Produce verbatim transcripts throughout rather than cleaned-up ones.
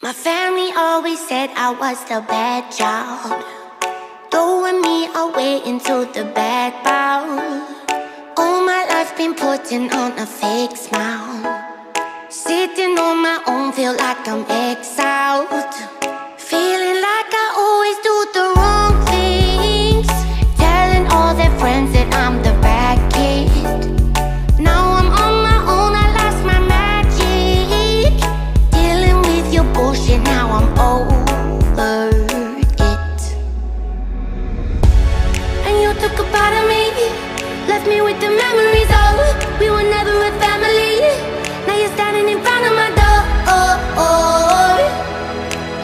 My family always said I was the bad child, throwing me away into the bad bowl. All my life been putting on a fake smile, sitting on my own, feel like I'm exiled, feeling like I always do the wrong things, telling all their friends that I'm the bad kid. Now I'm over it. And you took a part of me, left me with the memories. Oh, we were never a family. Now you're standing in front of my door, oh, oh,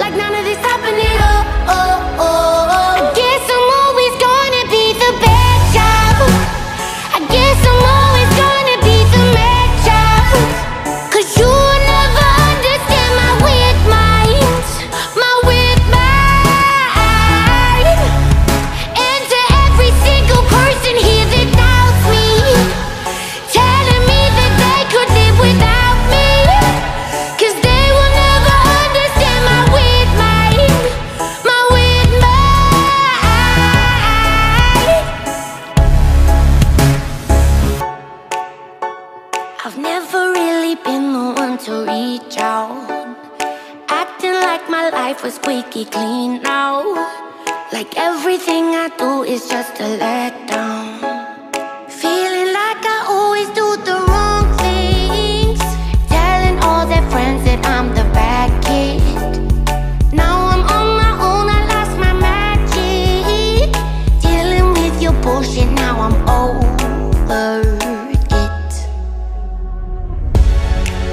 like none of this happened at all. Oh, oh, oh. I guess I'm always gonna be the bad child. I guess I'm always gonna be the mad child, 'cause you was squeaky clean now, like everything I do is just a letdown, feeling like I always do the wrong things, telling all their friends that I'm the bad kid. Now I'm on my own, I lost my magic, dealing with your bullshit, now I'm over it.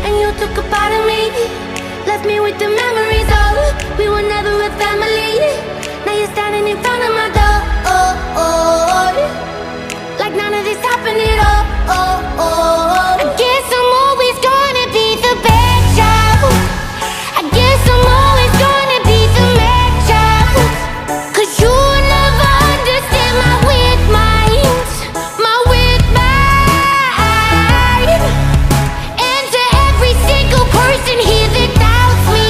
And you took a part of me, left me with the memories of we were never a family. Now you're standing in front of my door, oh, oh, like none of this happened at all. Oh, oh, I guess I'm always gonna be the bad child. I guess I'm always gonna be the mad child, 'cause you will never understand my weird mind, my weird mind. And to every single person here that doubts me,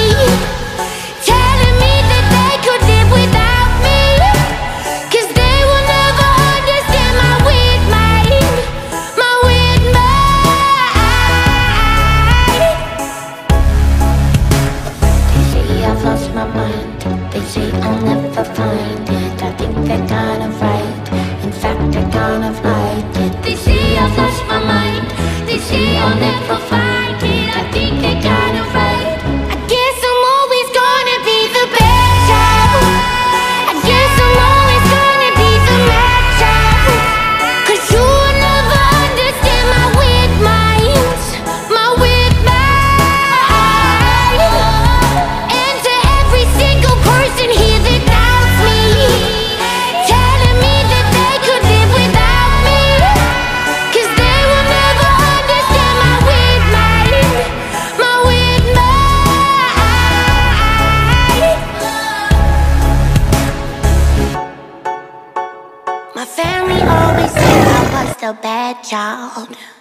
I'll never find it. I think I got it right. I guess I'm always gonna be the bad child. I guess I'm always gonna be the mad child, 'cause you will never understand my weird mind, my weird mind. And to every single person here that doubts me, telling me that they could live without me, 'cause they will never the bad child.